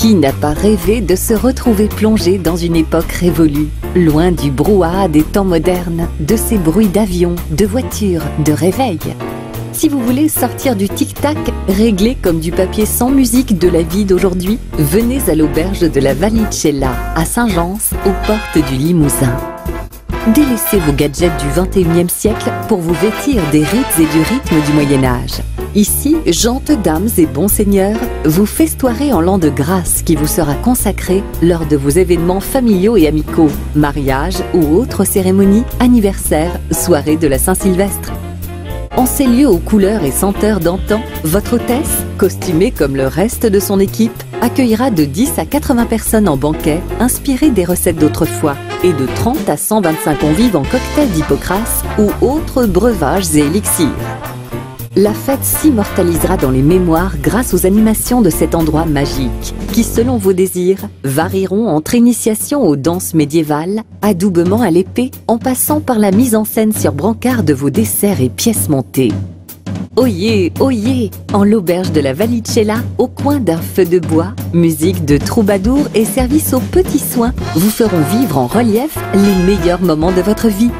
Qui n'a pas rêvé de se retrouver plongé dans une époque révolue, loin du brouhaha des temps modernes, de ces bruits d'avions, de voitures, de réveils? Si vous voulez sortir du tic-tac, régler comme du papier sans musique de la vie d'aujourd'hui, venez à l'auberge de la Vallicella, à Saint-Gence, aux portes du Limousin. Délaissez vos gadgets du 21e siècle pour vous vêtir des rites et du rythme du Moyen-Âge. Ici, gentes dames et bons seigneurs, vous festoirez en l'an de grâce qui vous sera consacré lors de vos événements familiaux et amicaux, mariages ou autres cérémonies, anniversaires, soirées de la Saint-Sylvestre. En ces lieux aux couleurs et senteurs d'antan, votre hôtesse, costumée comme le reste de son équipe, accueillera de 10 à 80 personnes en banquet, inspirées des recettes d'autrefois, et de 30 à 125 convives en cocktail d'Hippocrate ou autres breuvages et élixirs. La fête s'immortalisera dans les mémoires grâce aux animations de cet endroit magique, qui, selon vos désirs, varieront entre initiation aux danses médiévales, adoubement à l'épée, en passant par la mise en scène sur brancard de vos desserts et pièces montées. Oyez, oyez, en l'auberge de la Vallicella, au coin d'un feu de bois, musique de troubadour et service aux petits soins, vous feront vivre en relief les meilleurs moments de votre vie.